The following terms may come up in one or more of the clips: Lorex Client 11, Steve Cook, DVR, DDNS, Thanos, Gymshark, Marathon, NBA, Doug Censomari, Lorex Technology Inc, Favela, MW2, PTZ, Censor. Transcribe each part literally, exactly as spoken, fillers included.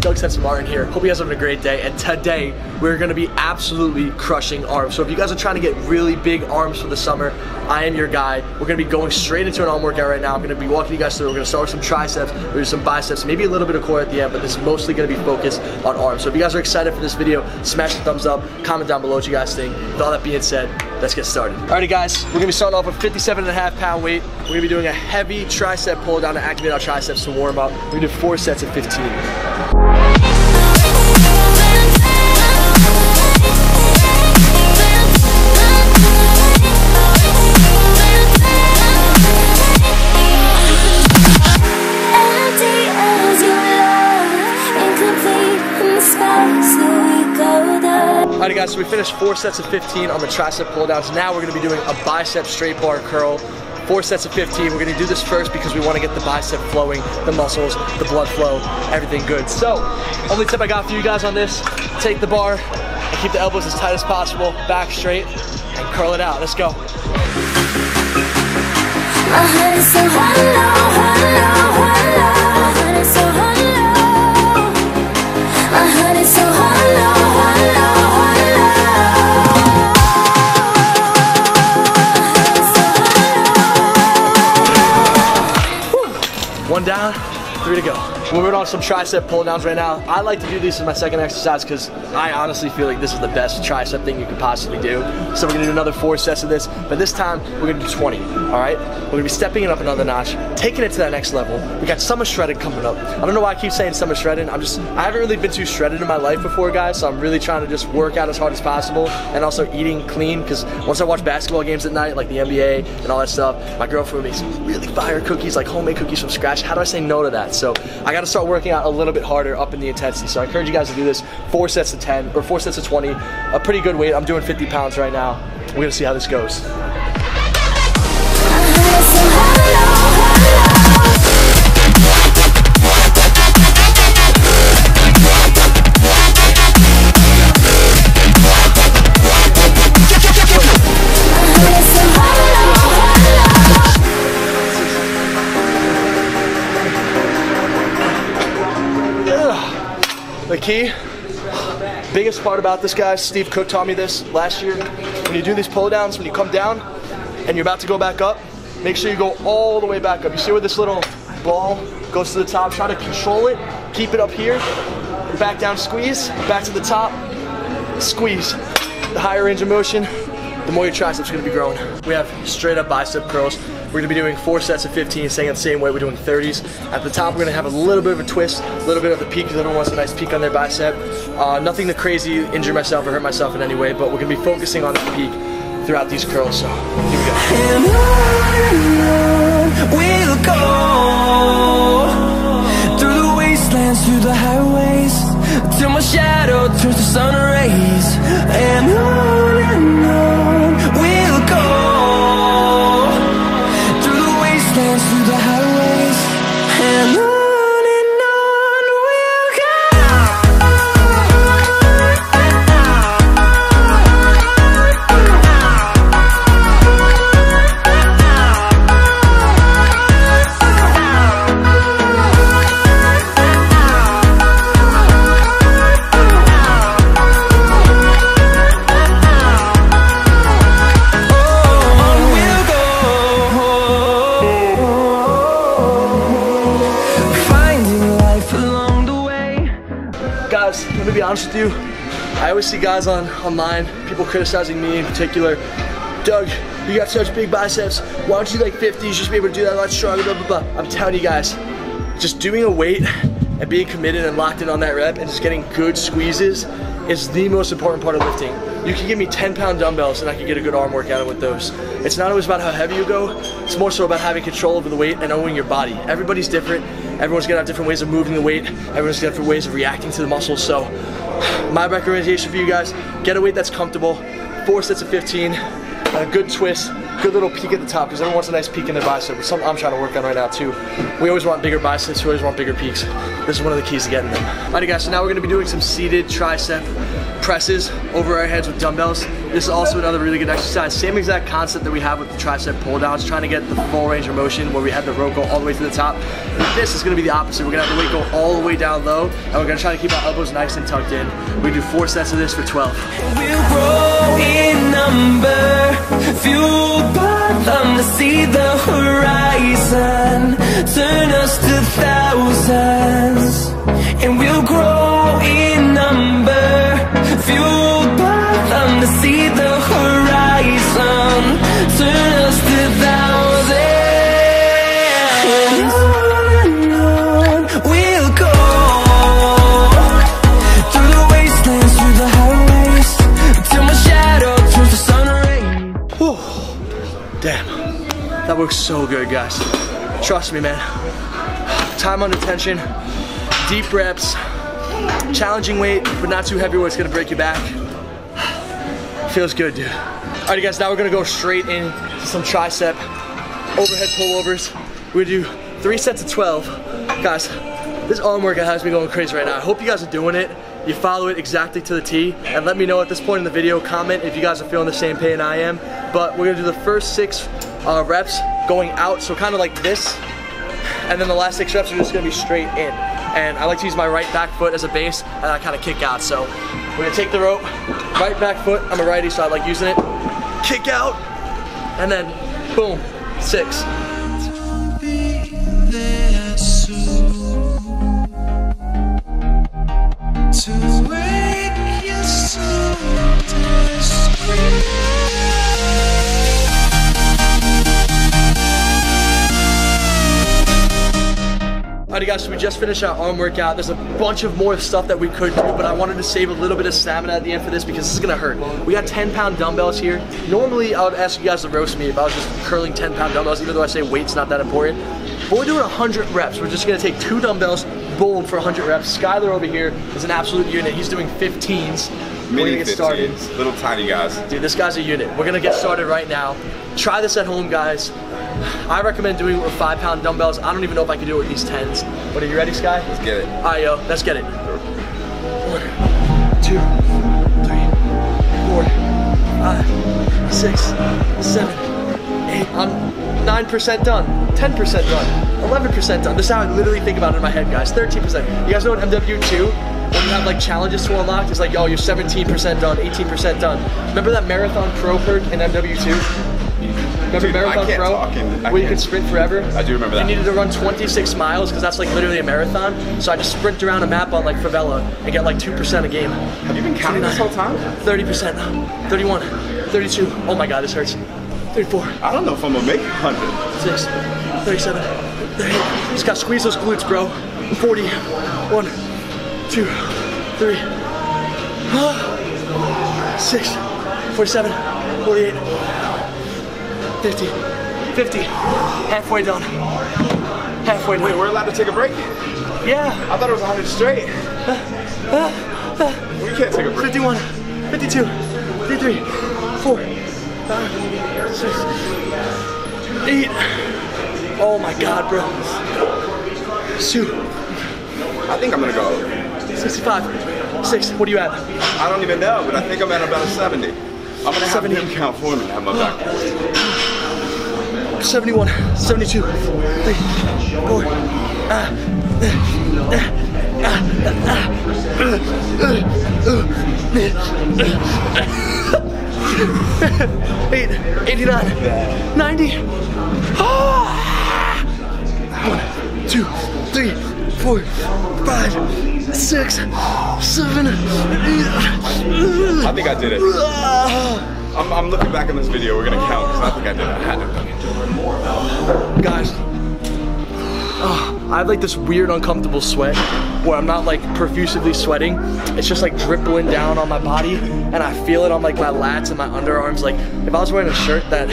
Doug Censomari here. Hope you guys are having a great day, and today we're going to be absolutely crushing arms. So if you guys are trying to get really big arms for the summer, I am your guy. We're going to be going straight into an arm workout right now. I'm going to be walking you guys through. We're going to start with some triceps, we'll do some biceps, maybe a little bit of core at the end, but this is mostly going to be focused on arms. So if you guys are excited for this video, smash the thumbs up, comment down below what you guys think. With all that being said, let's get started. Alrighty guys, we're going to be starting off with fifty-seven and a half pound weight. We're going to be doing a heavy tricep pull down to activate our triceps to warm up. We're going to do four sets of fifteen. Alright guys, so we finished four sets of fifteen on the tricep pull downs. Now we're going to be doing a bicep straight bar curl. Four sets of fifteen. We're going to do this first because we want to get the bicep flowing, the muscles, the blood flow, everything good. So, only tip I got for you guys on this, take the bar and keep the elbows as tight as possible, back straight, and curl it out. Let's go. My heart is so hollow, hollow, hollow. One down, three to go. We're on some tricep pull downs right now. I like to do these as my second exercise because I honestly feel like this is the best tricep thing you could possibly do. So we're gonna do another four sets of this, but this time we're gonna do twenty, all right? We're gonna be stepping it up another notch, taking it to that next level. We got summer shredded coming up. I don't know why I keep saying summer shredded. I'm just, I haven't really been too shredded in my life before, guys, so I'm really trying to just work out as hard as possible and also eating clean, because once I watch basketball games at night, like the N B A and all that stuff, my girlfriend makes really fire cookies, like homemade cookies from scratch. How do I say no to that? So I got to start working out a little bit harder, up in the intensity. So I encourage you guys to do this four sets of ten or four sets of twenty, a pretty good weight. I'm doing fifty pounds right now. We're gonna see how this goes. The key, biggest part about this, guys, Steve Cook taught me this last year. When you do these pull downs, when you come down and you're about to go back up, make sure you go all the way back up. You see where this little ball goes to the top? Try to control it, keep it up here, back down, squeeze, back to the top, squeeze. The higher range of motion, the more your triceps are gonna be growing. We have straight up bicep curls. We're gonna be doing four sets of fifteen, staying the same way we're doing thirties. At the top, we're gonna have a little bit of a twist, a little bit of a peak, because everyone wants a nice peak on their bicep. Uh, nothing to crazy injure myself or hurt myself in any way, but we're gonna be focusing on the peak throughout these curls, so here we go. And on we'll go, through the wastelands, through the highways, till my shadow turns to sun rays. And on and on we'll go. Let me be honest with you, I always see guys on online, people criticizing me in particular. Doug, you got such big biceps, why don't you like fifties, you should be able to do that a lot stronger, blah, blah, blah. I'm telling you guys, just doing a weight and being committed and locked in on that rep and just getting good squeezes is the most important part of lifting. You can give me ten pound dumbbells and I can get a good arm workout with those. It's not always about how heavy you go, it's more so about having control over the weight and owning your body. Everybody's different, everyone's gonna have different ways of moving the weight, everyone's got different ways of reacting to the muscles, so my recommendation for you guys, get a weight that's comfortable, four sets of fifteen, a good twist, good little peak at the top, because everyone wants a nice peak in their bicep, which is something I'm trying to work on right now too. We always want bigger biceps, we always want bigger peaks. This is one of the keys to getting them. Alrighty guys, so now we're gonna be doing some seated tricep presses over our heads with dumbbells. This is also another really good exercise. Same exact concept that we have with the tricep pull downs, trying to get the full range of motion where we have the rope go all the way to the top. This is gonna be the opposite. We're gonna have the weight go all the way down low, and we're gonna try to keep our elbows nice and tucked in. We do four sets of this for twelve. We'll grow in number, fueled by them to see the horizon, turn us to thousands, and we'll grow in number. Fueled by them to see the horizon, turn us to thousands. On and on we'll go, through the wastelands, through the highways, till my shadow turns to sun rays. Whew. Damn, that works so good, guys. Trust me, man. Time under tension, deep reps, challenging weight, but not too heavy where it's gonna break your back. Feels good, dude. Alrighty guys, now we're gonna go straight in to some tricep overhead pullovers. We do three sets of twelve. Guys, this arm workout has me going crazy right now. I hope you guys are doing it. You follow it exactly to the T, and let me know at this point in the video, comment if you guys are feeling the same pain I am. But we're gonna do the first six uh, reps going out, so kind of like this, and then the last six reps are just gonna be straight in. And I like to use my right back foot as a base, and I kind of kick out. So we're gonna take the rope, right back foot. I'm a righty, so I like using it. Kick out, and then boom, six. Alrighty guys, so we just finished our arm workout. There's a bunch of more stuff that we could do, but I wanted to save a little bit of stamina at the end for this because this is gonna hurt. We got ten pound dumbbells here. Normally I would ask you guys to roast me if I was just curling ten pound dumbbells, even though I say weight's not that important. But we're doing one hundred reps. We're just gonna take two dumbbells, boom, for one hundred reps. Skylar over here is an absolute unit. He's doing fifteens. We're gonna get started. Little tiny guys. Dude, this guy's a unit. We're gonna get started right now. Try this at home, guys. I recommend doing it with five pound dumbbells. I don't even know if I can do it with these tens. But are you ready, Sky? Let's get it. All right, yo, let's get it. One, two, three, four, five, six, seven, eight. I'm nine percent done, ten percent done, eleven percent done. This is how I literally think about it in my head, guys. thirteen percent. You guys know what M W two? When you have like challenges to unlock, it's like, yo, you're seventeen percent done, eighteen percent done. Remember that Marathon Pro perk in M W two? Remember Dude, Marathon Pro? Talk in, where you could sprint forever? I do remember that. You needed to run twenty-six miles, because that's like literally a marathon. So I just sprinted around a map on like Favela and get like two percent a game. Have you been counting this whole time? thirty percent, thirty-one, thirty-two. Oh my God, this hurts. thirty-four. I don't know if I'm gonna make one hundred. six, thirty-seven, thirty-eight. Just gotta squeeze those glutes, bro. forty, one, two, three, six, forty-seven, forty-eight. fifty, fifty, halfway done, halfway done. Wait, we're allowed to take a break? Yeah. I thought it was one hundred straight. Uh, uh, uh, we can't take a break. fifty-one, fifty-two, fifty-three, four, five, six, eight. Oh my God, bro. Shoot. I think I'm gonna go. sixty-five, six, what are you at? I don't even know, but I think I'm at about a seventy. I'm gonna have him count for me and have my back. seventy-one, seventy-two, three, four, eight, eighty-nine, ninety. one, two, three, four, five, six, seven, eight. I think I did it. I'm, I'm looking back on this video. We're gonna count because I think I did it. I had to. Guys, oh, I have like this weird uncomfortable sweat where I'm not like profusely sweating. It's just like dripping down on my body and I feel it on like my lats and my underarms. Like if I was wearing a shirt that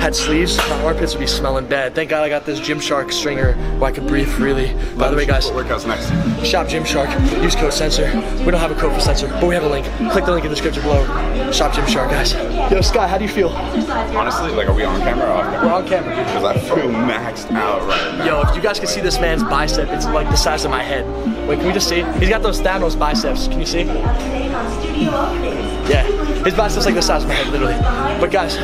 had sleeves, my armpits would be smelling bad. Thank God I got this Gymshark stringer where I could breathe freely. By the way guys, workouts next. Shop Gymshark, use code Censor. We don't have a code for Censor, but we have a link. Click the link in the description below. Shop Gymshark guys. Yo Sky, how do you feel? Honestly, like are we on camera or off camera? We're on camera. Because I feel maxed out right now. Yo, if you guys can see this man's bicep, it's like the size of my head. Wait, can we just see? He's got those Thanos biceps. Can you see? Yeah, his biceps like the size of my head, literally. But guys,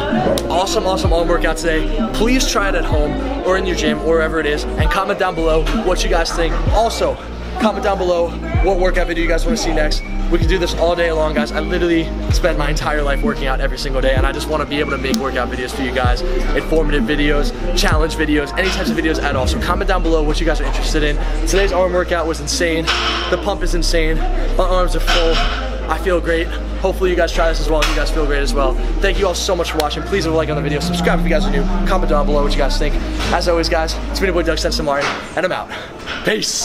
awesome, awesome arm workout today. Please try it at home or in your gym or wherever it is, and comment down below what you guys think. Also, comment down below what workout video you guys want to see next. We can do this all day long, guys. I literally spend my entire life working out every single day, and I just want to be able to make workout videos for you guys, informative videos, challenge videos, any types of videos at all. So comment down below what you guys are interested in. Today's arm workout was insane. The pump is insane. My arms are full. I feel great. Hopefully you guys try this as well and you guys feel great as well. Thank you all so much for watching. Please leave a like on the video. Subscribe if you guys are new. Comment down below what you guys think. As always, guys, it's been your boy Doug Censomari, and I'm out. Peace.